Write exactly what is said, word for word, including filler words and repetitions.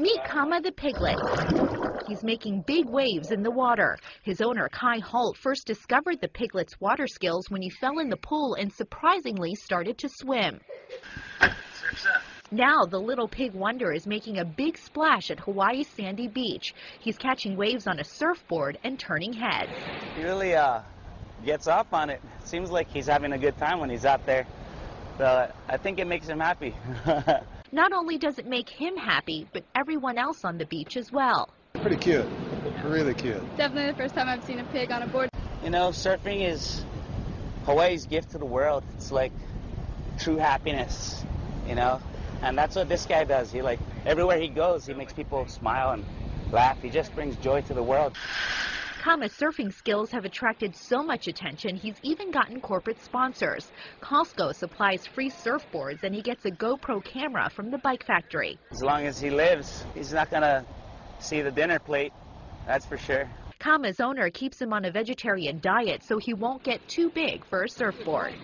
Meet Kama the piglet. He's making big waves in the water. His owner, Kai Holt, first discovered the piglet's water skills when he fell in the pool and surprisingly started to swim. Now the little pig wonder is making a big splash at Hawaii's sandy beach. He's catching waves on a surfboard and turning heads. He really uh, gets up on it. Seems like he's having a good time when he's out there. So I think it makes him happy. Not only does it make him happy, but everyone else on the beach as well. Pretty cute. Really cute. Definitely the first time I've seen a pig on a board. You know, surfing is Hawaii's gift to the world. It's like true happiness, you know? And that's what this guy does. He, like, everywhere he goes, he makes people smile and laugh. He just brings joy to the world. Kama's surfing skills have attracted so much attention, he's even gotten corporate sponsors. Costco supplies free surfboards, and he gets a GoPro camera from the bike factory. As long as he lives, he's not going to see the dinner plate, that's for sure. Kama's owner keeps him on a vegetarian diet so he won't get too big for a surfboard.